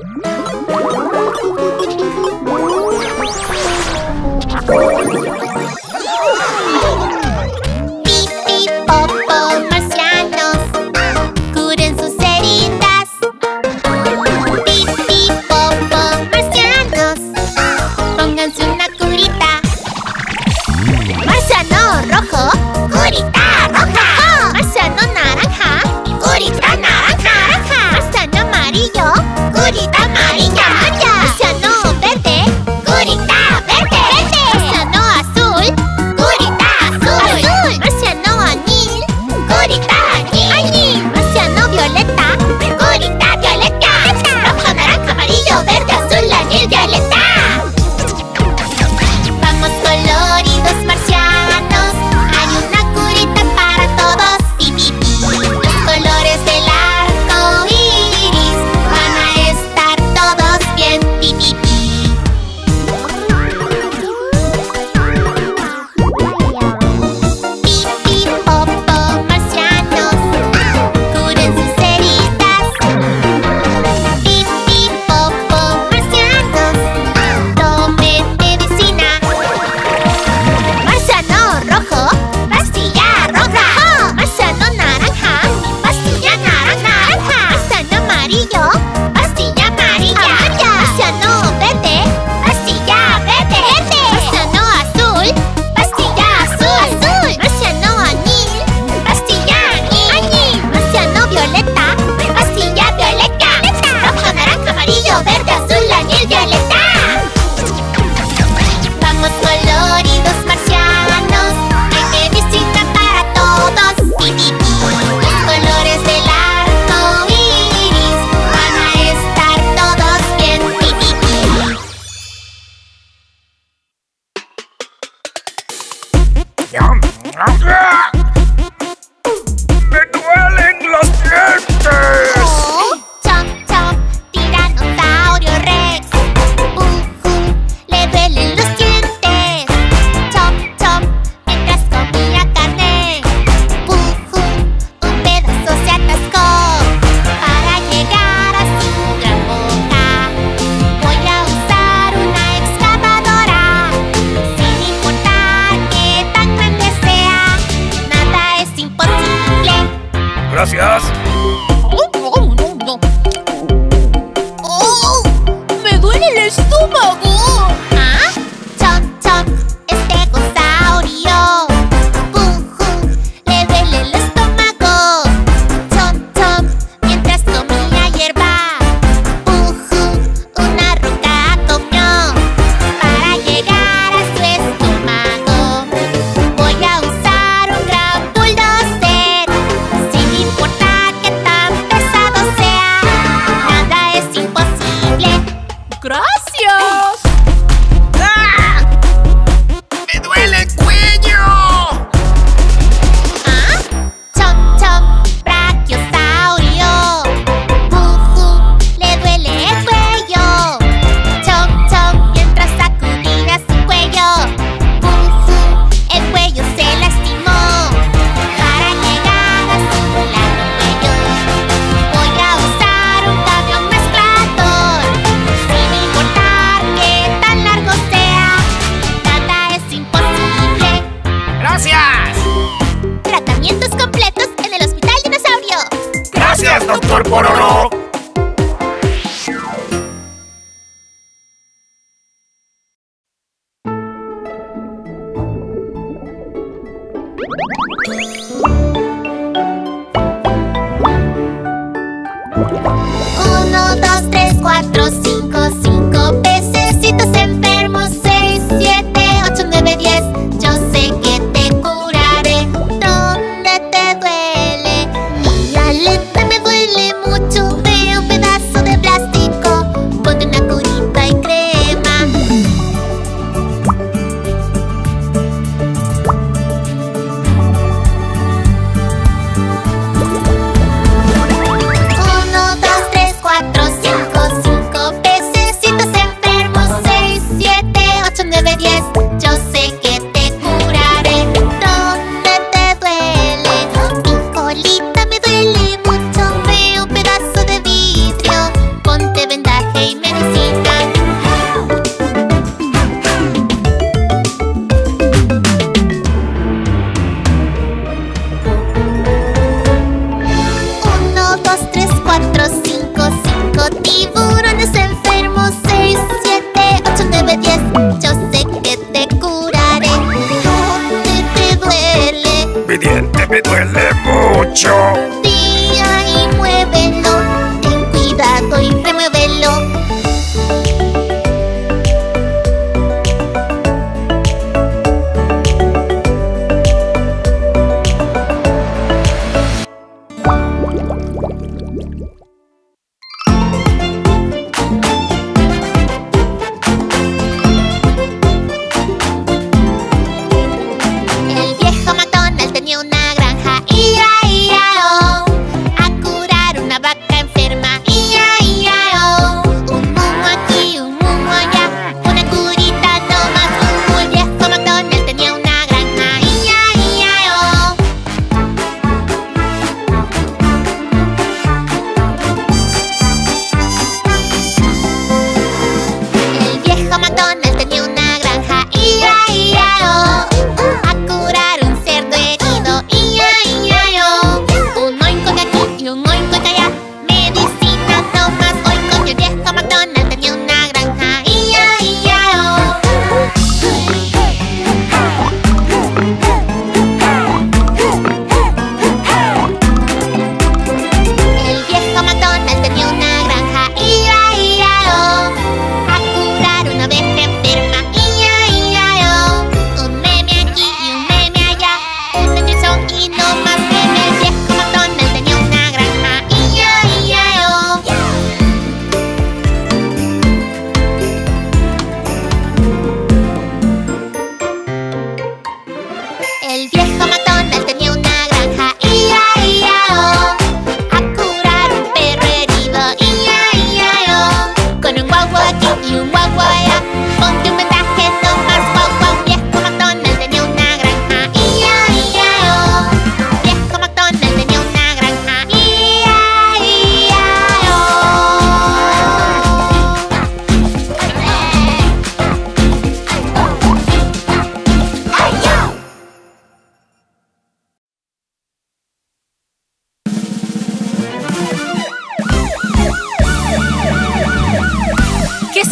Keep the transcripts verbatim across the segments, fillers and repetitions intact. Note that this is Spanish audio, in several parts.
Naranja, naranja, marciano amarillo, curita amarilla, marciano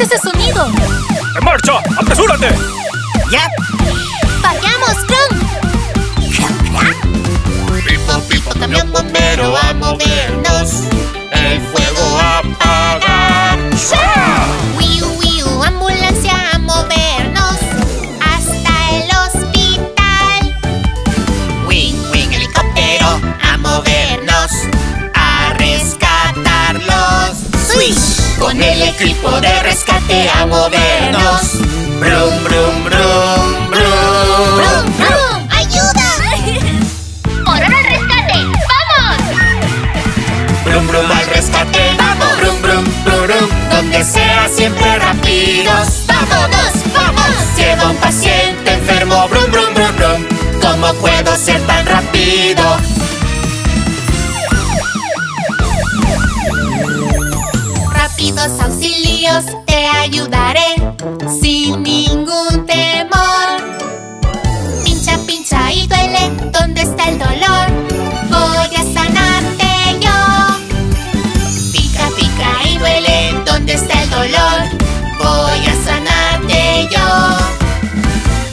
es ese sonido? ¡En marcha! ¡Apresúrate! ¡Ya! ¡Vayamos, Crong! Pipo, pipo, camión bombero a movernos. El fuego a apagar. Wiu, wiu, ambulancia a movernos. Hasta el hospital. Wing, wing, helicóptero a movernos. A rescatarlos. Swish. Con el equipo de rescate a movernos. Brum, brum, brum, brum. Brum, brum. Brum, brum, al rescate, vamos. Brum, brum, brum, donde sea siempre rápidos. Vámonos, vamos. Llevo un paciente enfermo. Brum, brum, brum, brum. ¿Cómo puedo ser tan rápido? Rápidos auxilios, te ayudaré sin ningún temor. Pincha, pincha y duele. ¿Dónde está el dolor? Voy a sanarte. ¿Dónde está el dolor? Voy a sanarte yo.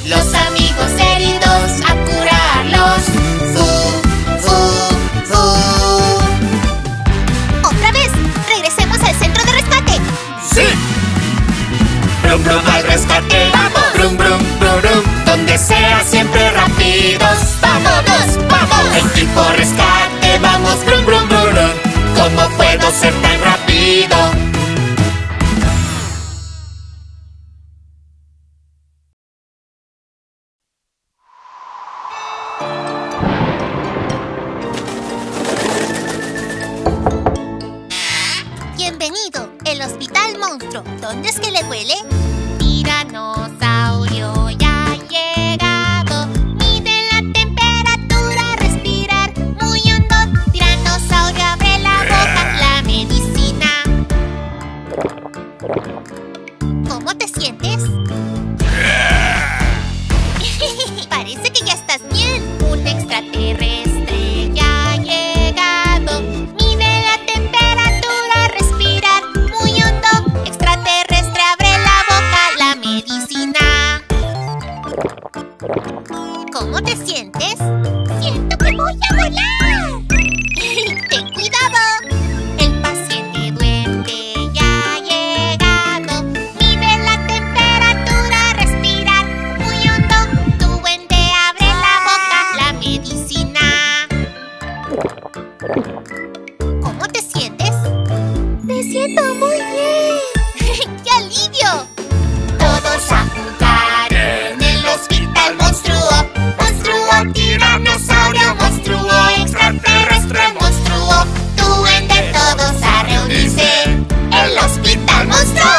Los amigos heridos a curarlos. Fu, fu, fu. ¡Otra vez! ¡Regresemos al centro de rescate! ¡Sí! Brum, brum, al rescate. ¡Vamos! Brum, brum, brum, brum. Donde sea siempre rápidos. ¡Vámonos, vamos! Equipo rescate, vamos. Brum, brum, brum, brum. ¿Cómo puedo ser tan rápido? ¿Dónde es que le duele? Tiranosaurio ya ha llegado. Mide la temperatura, respirar muy hondo. Tiranosaurio abre la boca, la medicina. ¿Cómo te sientes? Parece que ya estás bien. Un extraterrestre. ¿Cómo te sientes? ¡Siento que voy a volar! ¡Ten cuidado! El paciente duende ya ha llegado. Mide la temperatura, respirar muy hondo. Tu duende abre la boca, la medicina. ¿Cómo te sientes? ¡Me siento muy bien! ¡Qué alivio! Todos a jugar en el hospital monstruo. Tiranosaurio, monstruo, extraterrestre, monstruo. Duende, todos a reunirse. El hospital monstruo.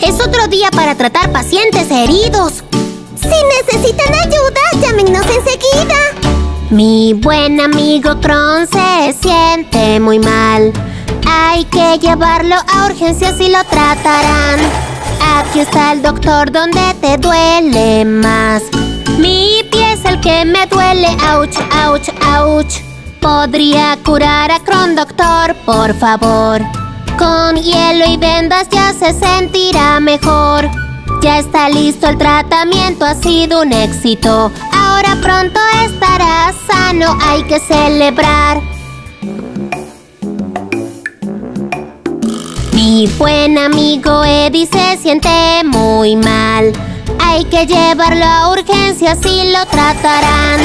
Es otro día para tratar pacientes heridos. Si necesitan ayuda, llámenos enseguida. Mi buen amigo Crong se siente muy mal. Hay que llevarlo a urgencias y lo tratarán. Aquí está el doctor donde te duele más. Mi pie es el que me duele. Ouch, ouch, ouch. ¿Podría curar a Crong, doctor? Por favor. Con hielo y vendas ya se sentirá mejor. Ya está listo el tratamiento, ha sido un éxito. Ahora pronto estará sano, hay que celebrar. Mi buen amigo Eddie se siente muy mal. Hay que llevarlo a urgencias y lo tratarán.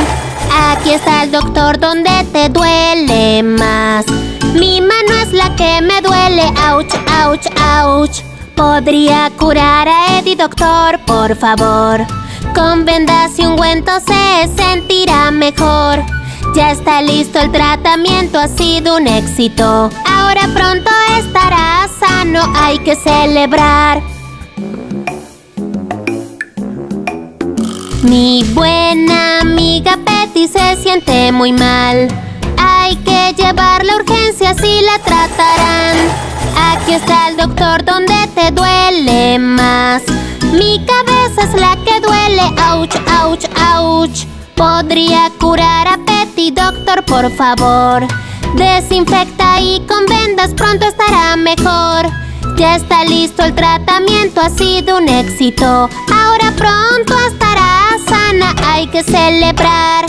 Aquí está el doctor donde te duele más. Mi mano es la que me duele. Ouch, ouch, ouch. ¿Podría curar a Eddie, doctor? Por favor. Con vendas y ungüento se sentirá mejor. Ya está listo el tratamiento, ha sido un éxito. Ahora pronto estará sano, hay que celebrar. Mi buena amiga Petty se siente muy mal. Hay que llevarla a urgencias y la tratarán. Aquí está el doctor donde te duele más. Mi cabeza es la que duele. duele, ouch, ouch, ouch. Podría curar a Petty, doctor, por favor. Desinfecta y con vendas pronto estará mejor. Ya está listo el tratamiento, ha sido un éxito. Ahora pronto estará sana, hay que celebrar.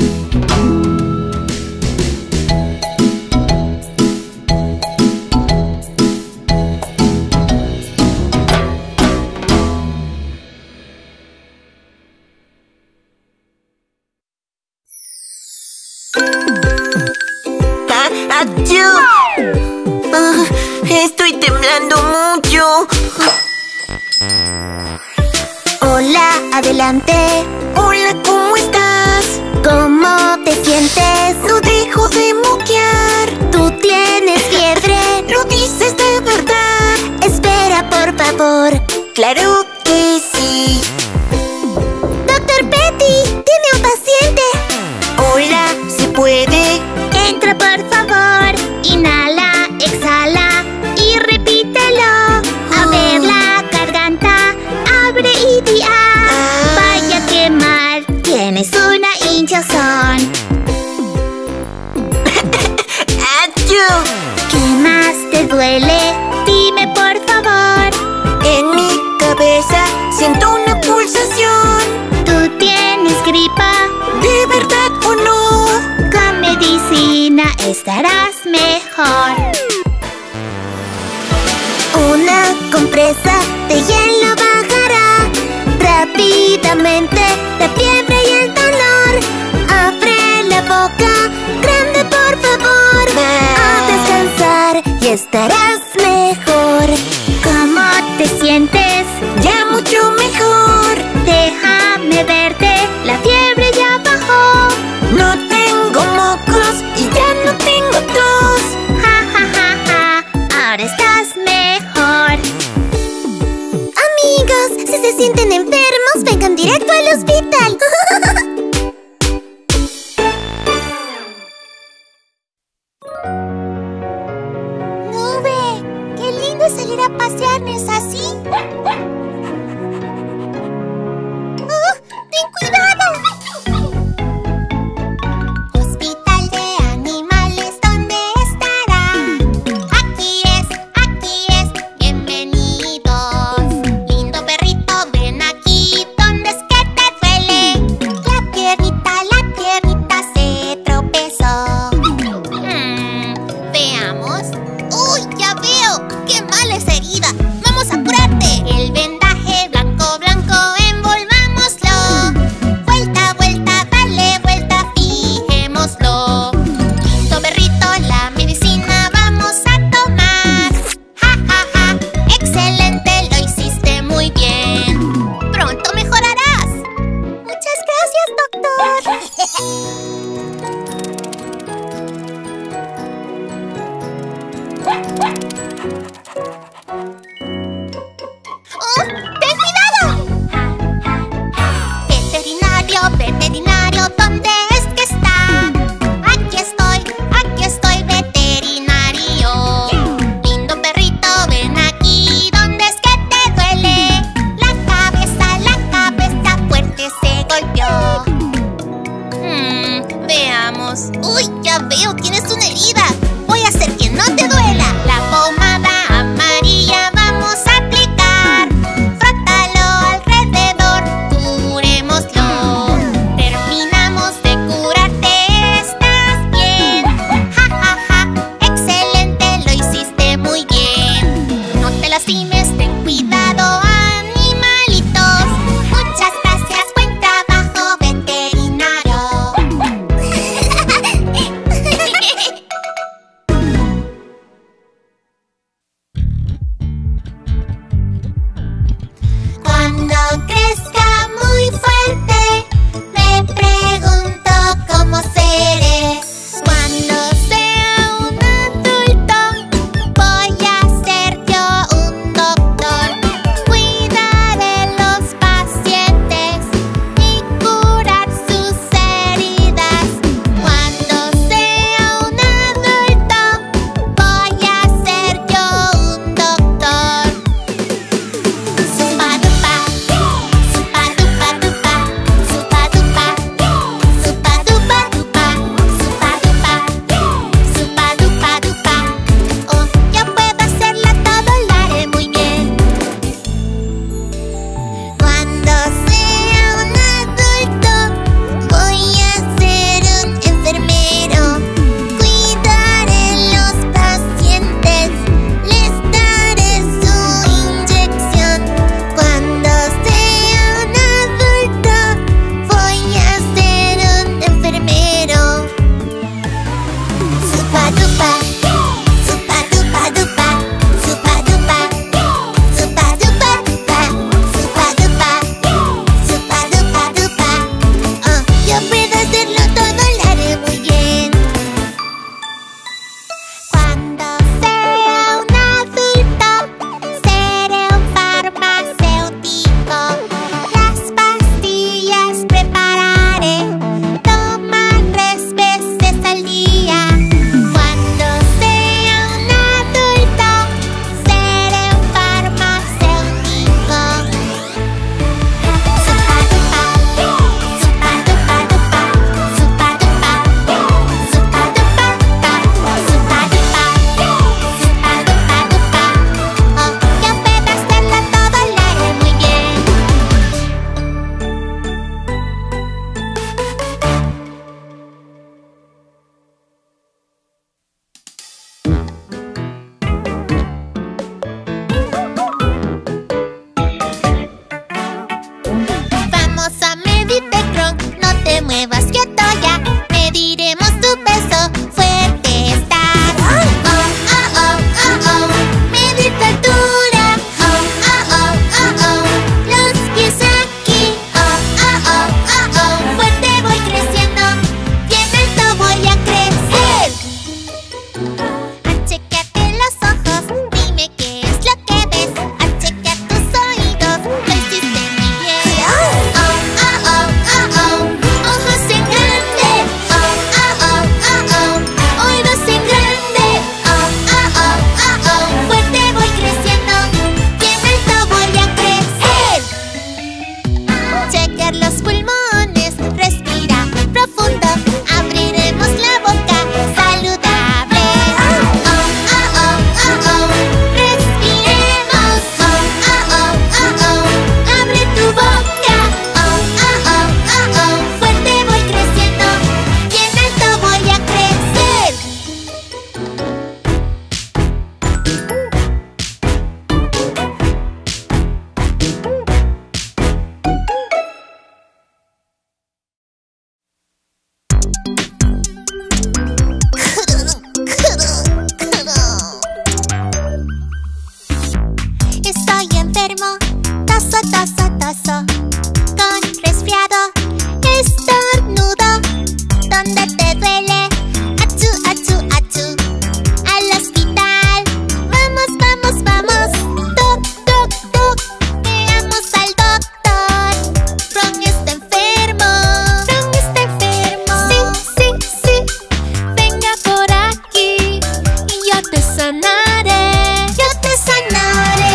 Estoy temblando mucho. Hola, adelante. Hola, ¿cómo estás? ¿Cómo te sientes? No dejo de moquear. ¿Tú tienes fiebre? ¿Lo dices de verdad? Espera, por favor. Claro que sí. Doctor Petty, tiene un paciente. Hola, ¿se puede? Entra, por favor. Inhala, exhala. Es una hinchazón. ¿Qué más te duele? Dime, por favor. En mi cabeza siento una pulsación. ¿Tú tienes gripa? ¿De verdad o no? Con medicina estarás mejor. Una compresa de hielo bajará rápidamente la fiebre. Grande, por favor, a descansar y estarás mejor. ¿Cómo te sientes? Ya mucho mejor. Déjame verte, la fiebre ya bajó. No tengo mocos y ya no tengo tos. Ja, ja, ja, ja, ahora estás mejor. Amigos, si se sienten enfermos, vengan directo al hospital. Toso, toso, toso, con resfriado, estornudo. ¿Dónde te duele? Achú, achú, achú. Al hospital. Vamos, vamos, vamos. Toc, toc, toc. Veamos al doctor. Crong está enfermo. Crong está enfermo. Sí, sí, sí. Venga por aquí y yo te sanaré. Yo te sanaré.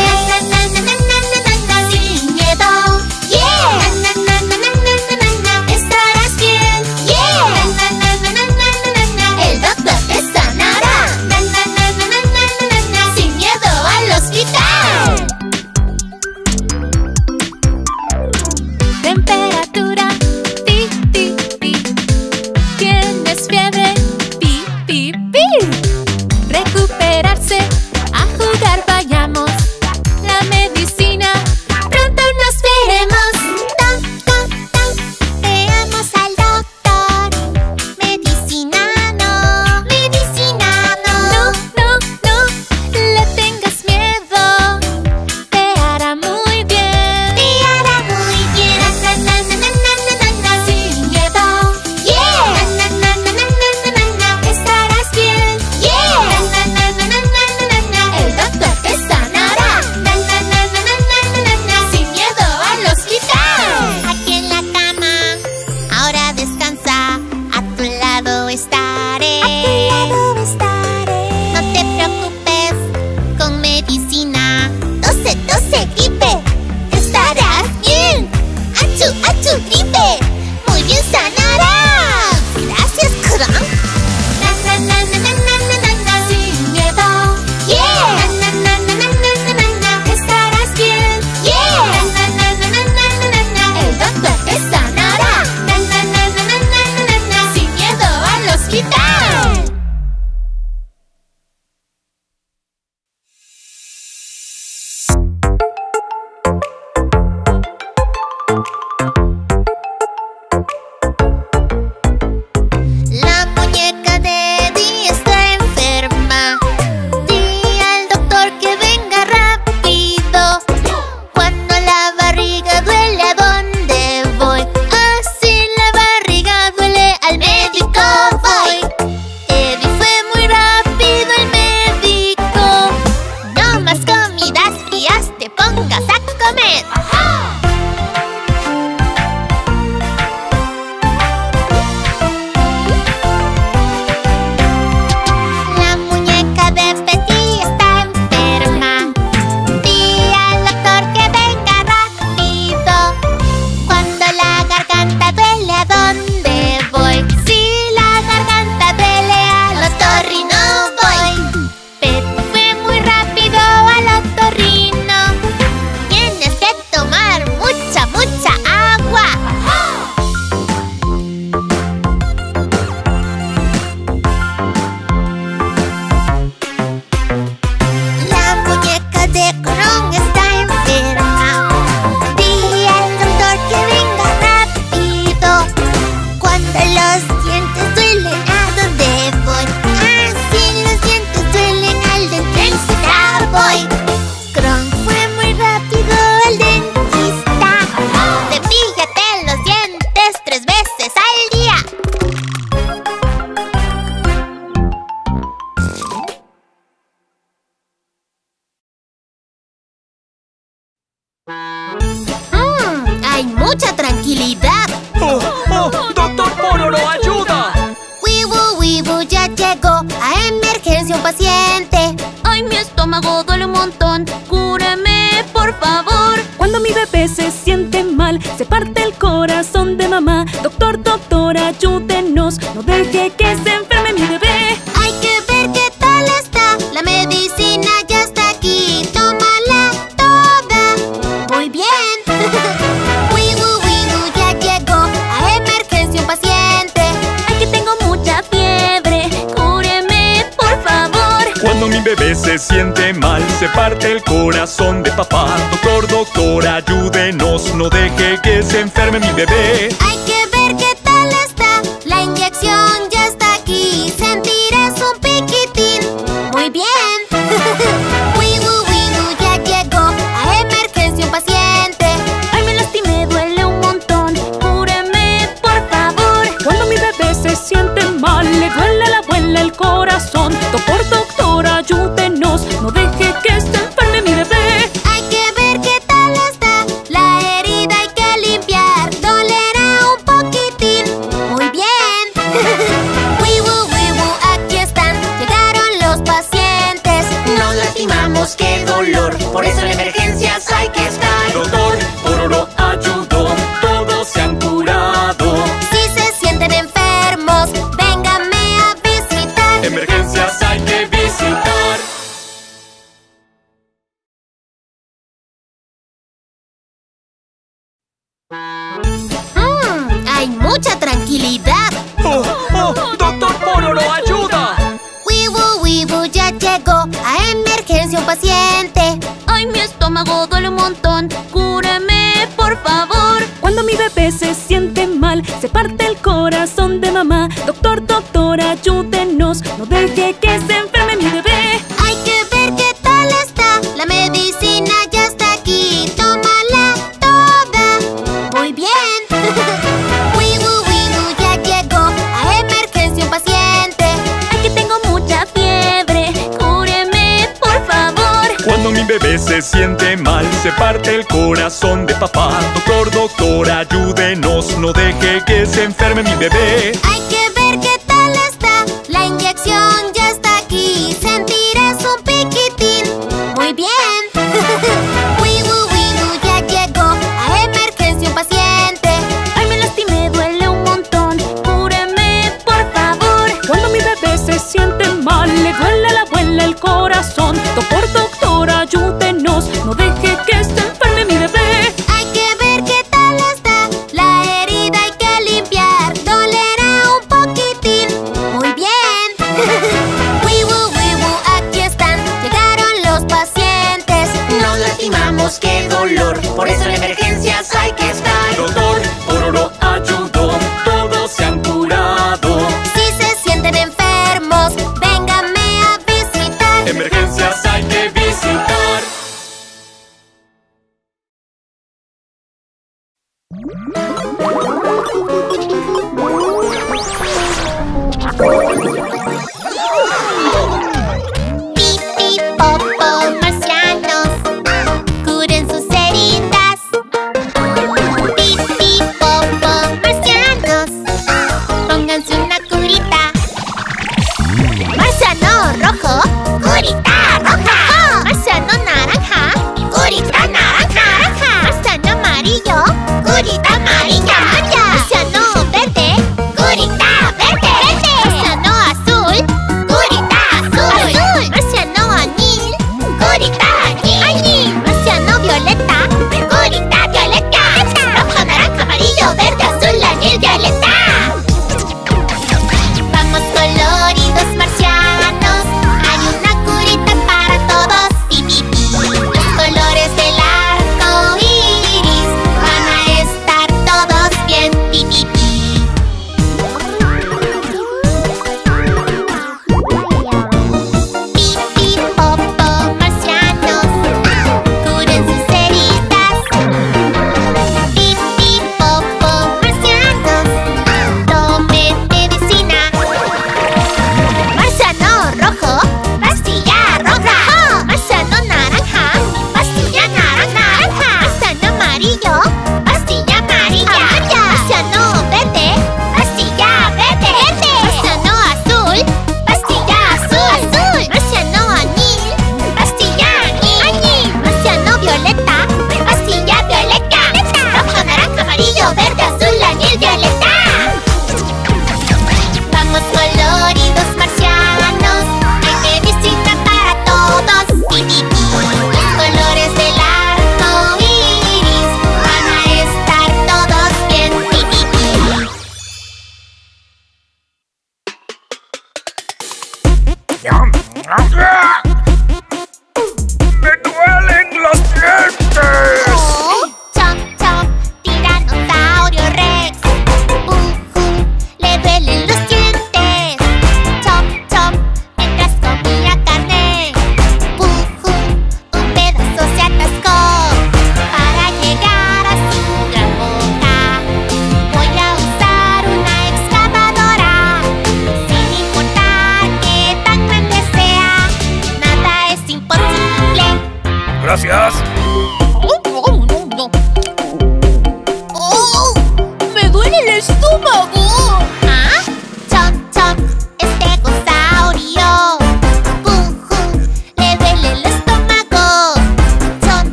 Bien. Wibu, wibu, ya llegó a emergencia un paciente. Mm, ¡Hay mucha tranquilidad! ¡Oh, oh! ¡Doctor Pororo, ayuda! ¡Wibu, wibu! ¡Ya llegó! ¡A emergencia un paciente! ¡Ay, mi estómago duele un montón! ¡Cúrame, por favor! Cuando mi bebé se siente mal, se parte el corazón de mamá. Doctor, doctor, ayúdenos, no deje que se enferme mi bebé. Hay que ver qué tal está, la medicina ya está aquí. Tómala toda. Muy bien. Wibu, wibu, ya llegó, a emergencia un paciente. Ay, que tengo mucha fiebre, cúreme por favor. Cuando mi bebé se siente mal, se parte el corazón de papá. Doctor, doctor, ayúdenos, no deje que se enferme mi bebé. Hay que ver qué tal está, la inyección ya está aquí. Sentirás un piquitín. Muy bien. Wibu, wibu, ya llegó, a emergencia un paciente. Ay, me lastimé, duele un montón, cúreme por favor. Cuando mi bebé se siente mal, le duele a la abuela el corazón. Doctor, doctor, ayúdenos, no deje que se enferme mi bebé. ¡Qué dolor! Por eso en emergencias hay que estar. Doctor Pororo ayudó, todos se han curado. Si se sienten enfermos, vénganme a visitar. Emergencias hay que visitar. Pipi, popo, marcianos, sus heridas. Pipi, popo, marcianos, pónganse una curita. Marciano rojo, curita roja. Marciano naranja, curita naranja. Marciano amarillo, curita amarilla. Marciano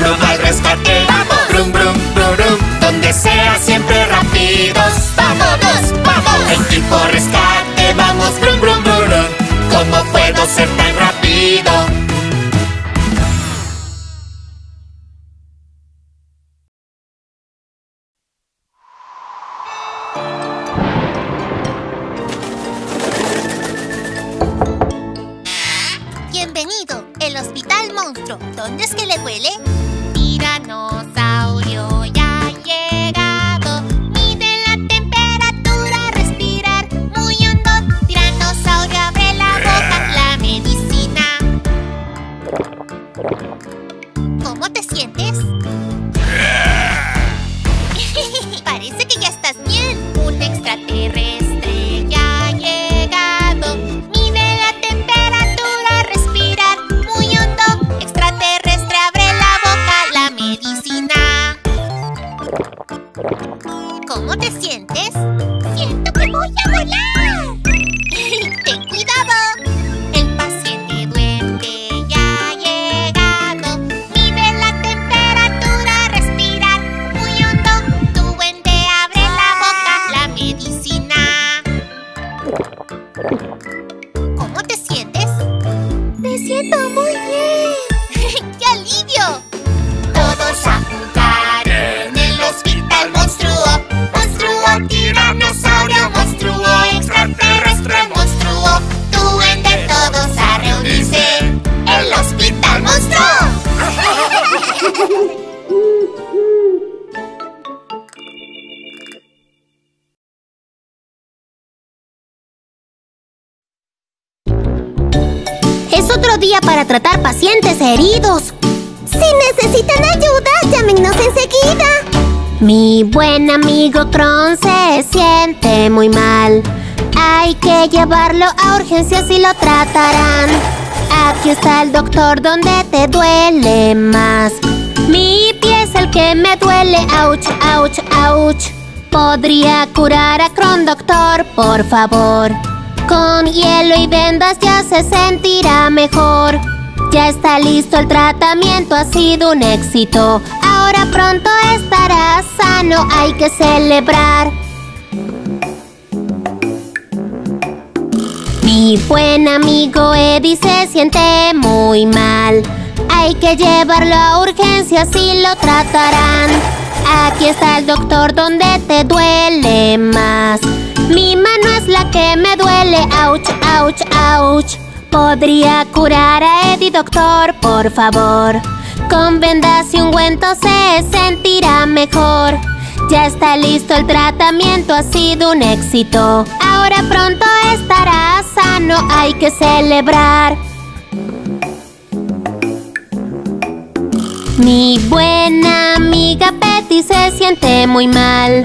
brum al rescate. ¡Vamos! Brum, brum, brum, brum, donde sea siempre rápidos. ¡Vámonos, vamos! En equipo rescate, vamos, brum, brum, brum, brum. ¿Cómo puedo ser tan rápido? ¿Dónde es que le huele? Tiranosaurio ya ha llegado. Mide la temperatura, respirar muy hondo. Tiranosaurio abre la boca, la medicina. ¿Cómo te sientes? Parece que ya estás bien. Un extraterrestre. ¿Cómo te sientes? ¡Siento que voy a volar! ¡Ten cuidado! El paciente duende ya ha llegado. Mide la temperatura, respirar muy hondo. Tu duende abre la boca, la medicina. ¿Cómo te sientes? ¡Me siento muy bien! ¡Qué alivio! Todos a jugar en el hospital monstruo. Tiranosaurio, monstruo, extraterrestre, monstruo. Duende, todos a reunirse. El hospital monstruo. Es otro día para tratar pacientes heridos. Si necesitan ayuda, llámenos enseguida. Mi buen amigo Crong se siente muy mal. Hay que llevarlo a urgencias y lo tratarán. Aquí está el doctor donde te duele más. Mi pie es el que me duele, ouch, ouch, ouch. ¿Podría curar a Crong, doctor, por favor? Con hielo y vendas ya se sentirá mejor. Ya está listo el tratamiento, ha sido un éxito. Ahora pronto estará sano, hay que celebrar. Mi buen amigo Eddie se siente muy mal. Hay que llevarlo a urgencias y lo tratarán. Aquí está el doctor donde te duele más. Mi mano es la que me duele, ouch, ouch, ouch. ¿Podría curar a Eddie, doctor, por favor? Con vendas y ungüento se sentirá mejor. Ya está listo el tratamiento, ha sido un éxito. Ahora pronto estará sano, hay que celebrar. Mi buena amiga Petty se siente muy mal.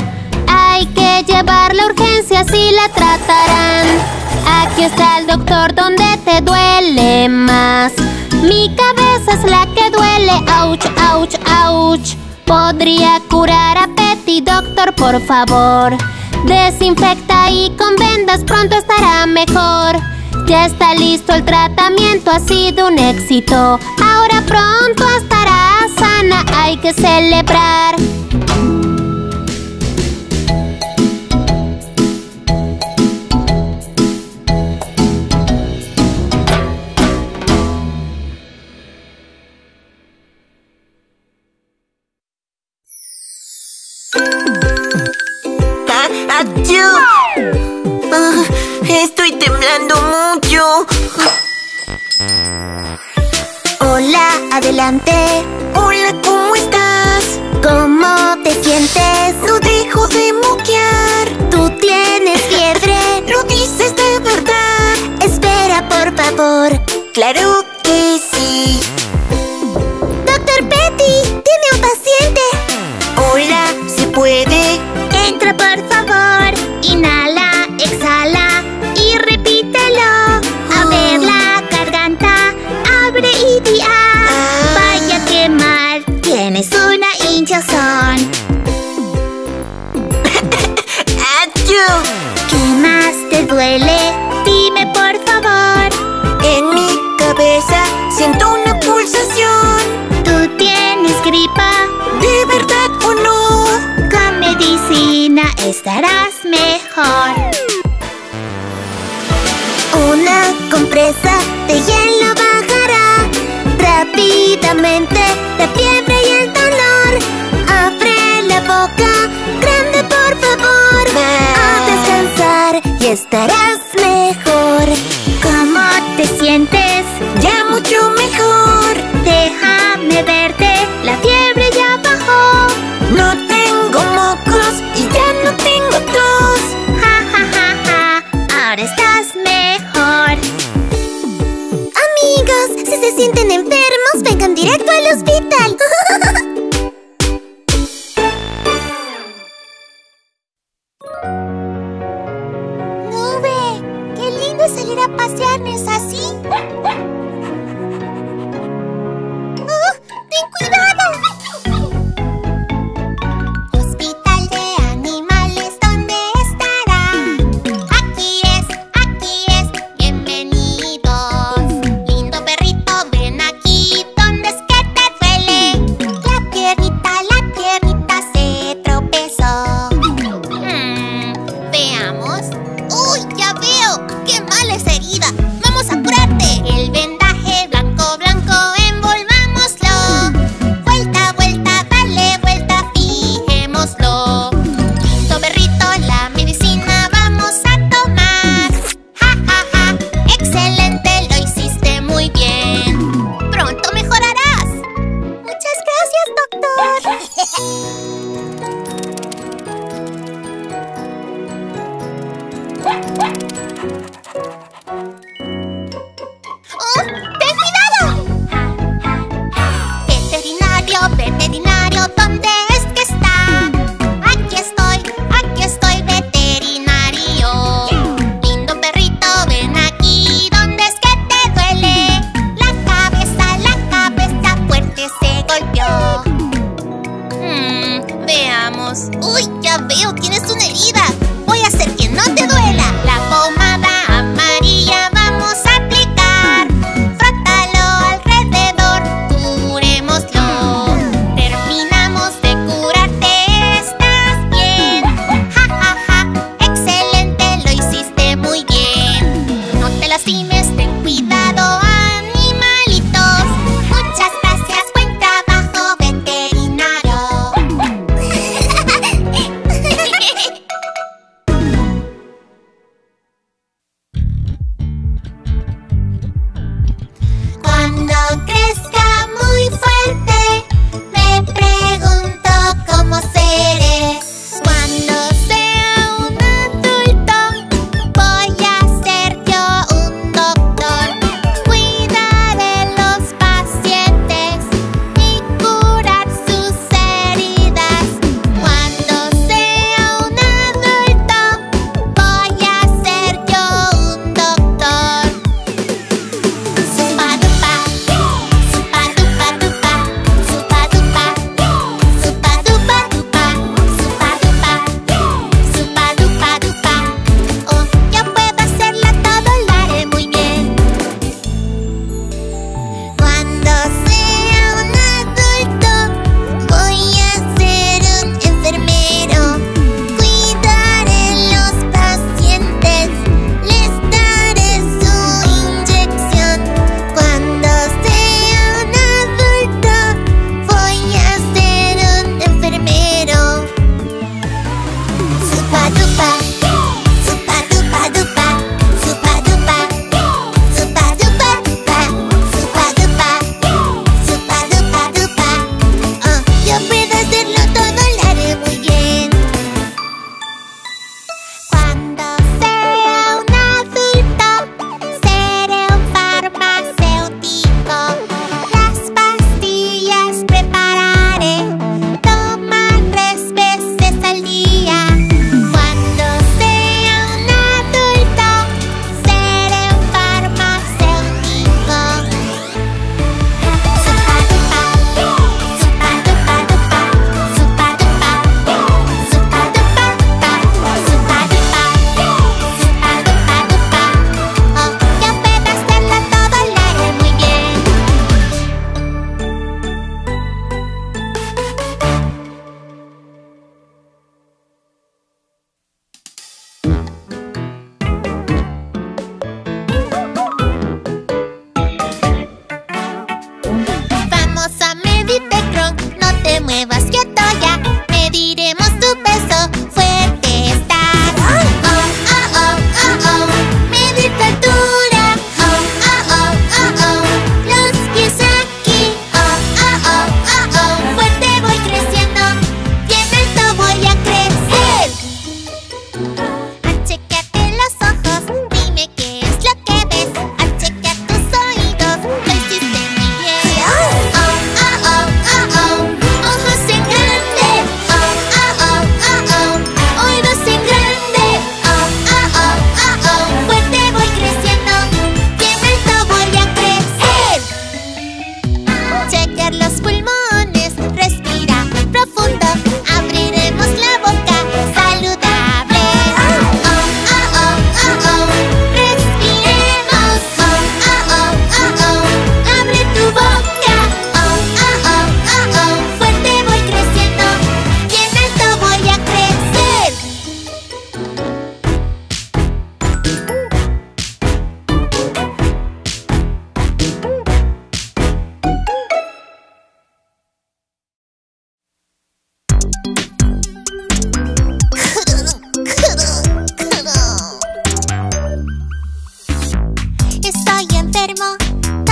Hay que llevarla a urgencias y la tratarán. Aquí está el doctor donde te duele más. Mi cabeza es la que duele, ouch, ouch, ouch. ¿Podría curar a Petty, doctor, por favor? Desinfecta y con vendas pronto estará mejor. Ya está listo el tratamiento, ha sido un éxito. Ahora pronto estará sana, hay que celebrar. Estoy temblando mucho. Hola, adelante. Hola, ¿cómo estás? ¿Cómo te sientes? No dejo de moquear. ¿Tú tienes fiebre? ¿Lo dices de verdad? Espera, por favor. Claro que sí. Doctor Petty, tiene un paciente. Hola, ¿se puede? Entra, por favor. Inhala, exhala y repítelo. A ver la garganta, abre y di ah. Vaya que mal, tienes una hinchazón. ¿Qué más te duele? Dime por favor. En mi cabeza se lentamente la fiebre y el dolor. Abre la boca grande, por favor. Va a descansar y estarás mejor. ¿Cómo te sientes? Ya mucho mejor. Déjame verte, la fiebre ya bajó. No tengo mocos y ya no tengo tos. Ja, ja, ja, ja, ahora estás mejor. Amigos, si se sienten enfermos, vengan directo al hospital. ¡Nube! ¡Qué lindo salir a pasear, ¿no es así? ¡Ten cuidado! Hospital de animales, ¿dónde estará? Aquí es, aquí es, bienvenidos. Lindo perrito, ven aquí, ¿dónde es que te duele?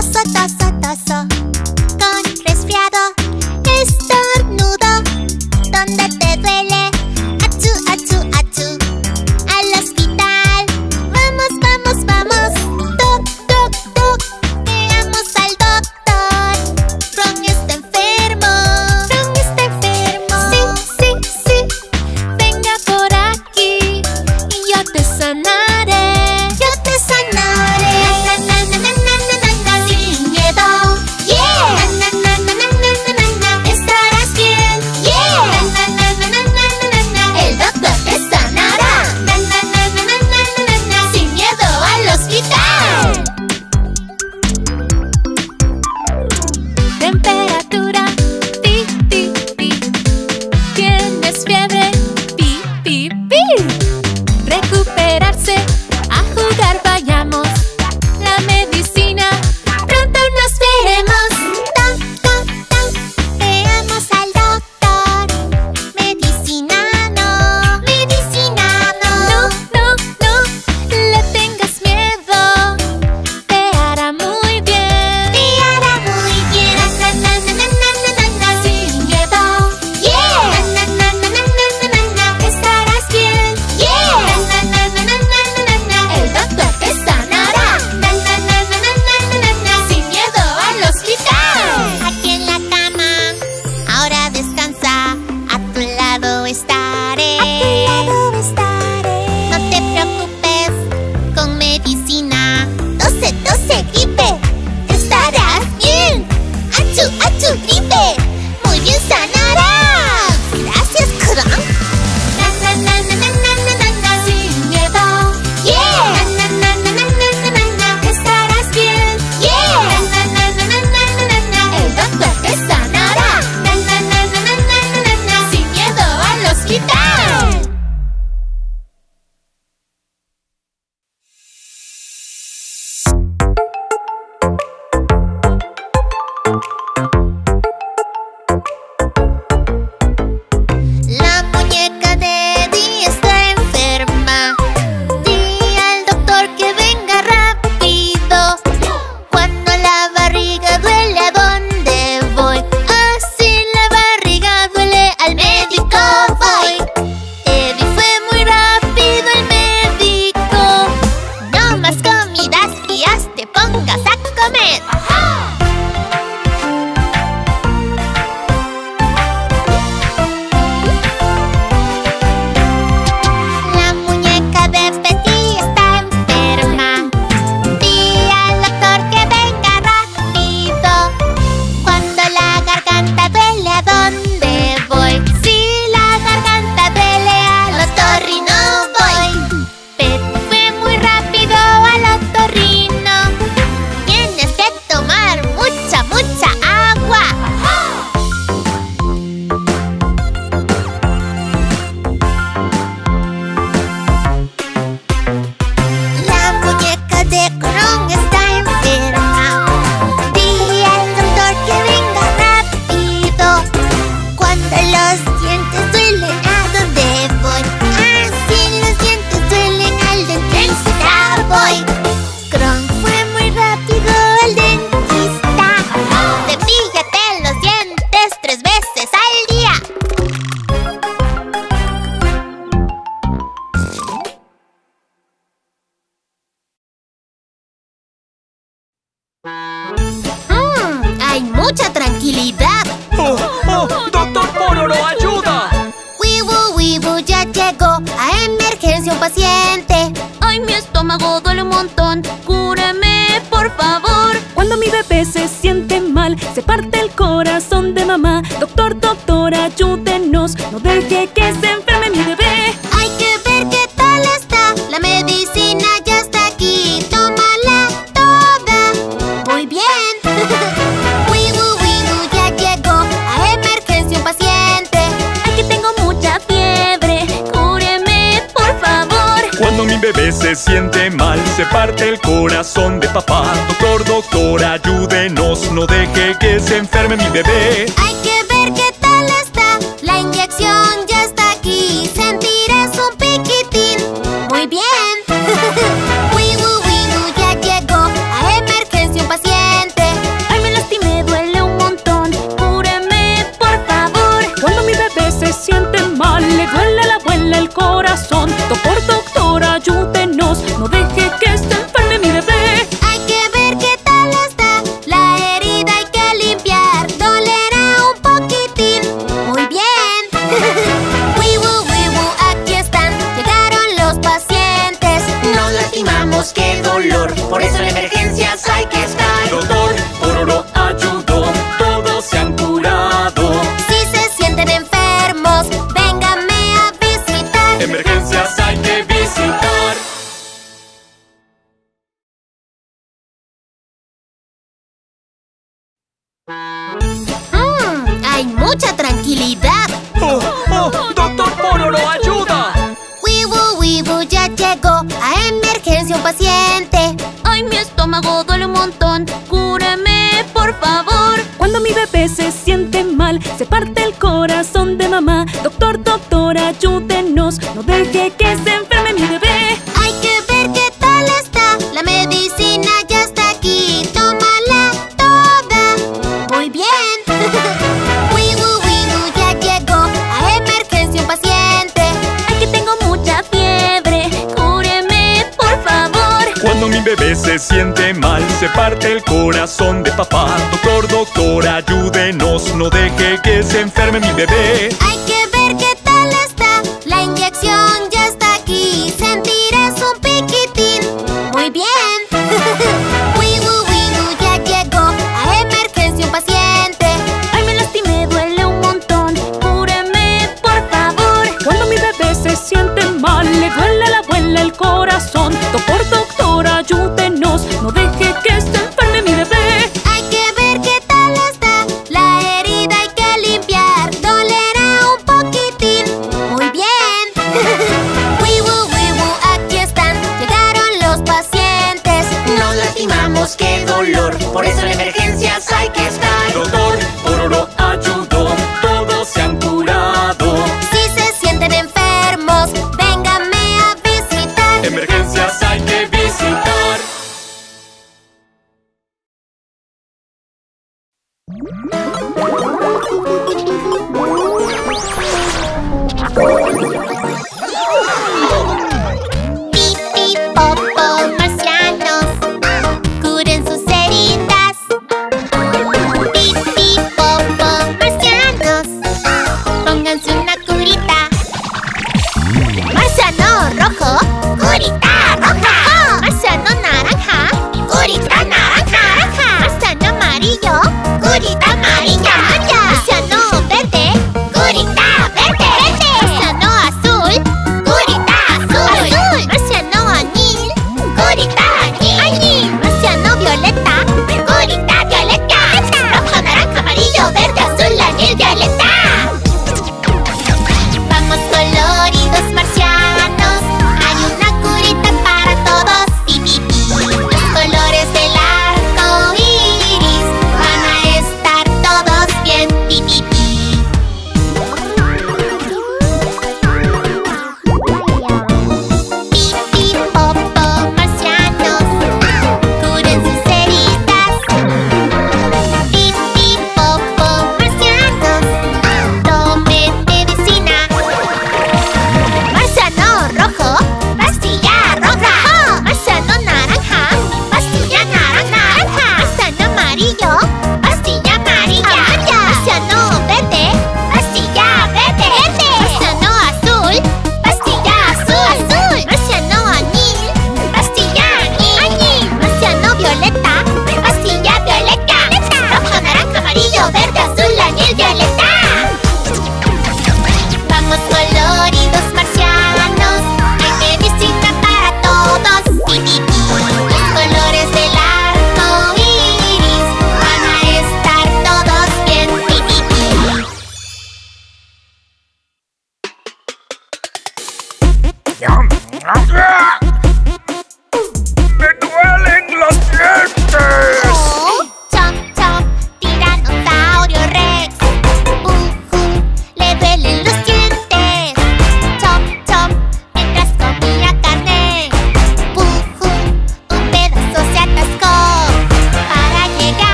Toso, toso, toso, con resfriado, estornudo. ¿Dónde te duele? Achú, achú, achú. Al hospital. Vamos, vamos, vamos. Toc, toc, toc. Veamos al doctor. Crong está enfermo. Crong está enfermo. Sí, sí, sí. Venga por aquí y yo te sanaré. Yo te sanaré. Bien. Wibu, wibu, ya llegó a emergencia un paciente. Pororo ayudó, todos se han curado. Si se sienten enfermos, vénganme a visitar. Emergencias hay que visitar. Mmm, hay mucha tranquilidad. Oh, oh, ¡Doctor Pororo, ayuda! Wibu, wibu, ya llegó. A emergencia un paciente. Ay, mi estómago duele un montón. Cúrame, por favor. Cuando mi bebé se siente mal, se parte el corazón de mamá. Doctor, doctor, ayúdenos. No deje que se enferme mi bebé. Hay que ver qué tal está. La medicina ya está aquí. Tómala toda. Muy bien. Wibu, wibu, ya llegó. A emergencia un paciente. Ay, que tengo mucha fiebre. Cúreme, por favor. Cuando mi bebé se siente mal, se parte el corazón de papá. Doctor, doctor, ayúdenos. No deje que se enferme mi bebé. Hay que ver qué tal está. La inyección ya está aquí. Sentirás un piquitín. Muy bien. Wibu, wibu, ya llegó. A emergencia un paciente. Ay, me lastimé, duele un montón. Cúreme, por favor. Cuando mi bebé se siente mal, le duele a la abuela el corazón. Doctor, doctor, ayúdenos. No deje que se enferme mi bebé. Hay que ver qué tal está. La herida hay que limpiar. Dolerá un poquitín. Muy bien. Wibu, wibu, aquí están. Llegaron los pacientes. Nos lastimamos, qué dolor. Por eso en emergencias hay que estar. Doctor Pororo ayudó, todos se han curado. Si se sienten enfermos, vénganme a visitar. Emergencias hay que visitar. Pipi, popo, marcianos, curen sus heridas. Pipi, popo, marcianos, pónganse una curita. Marciano rojo, curita roja. Marciano naranja, curita naranja. Marciano amarillo, curita amarilla. Marciano verde, curita amarilla.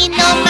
y no más.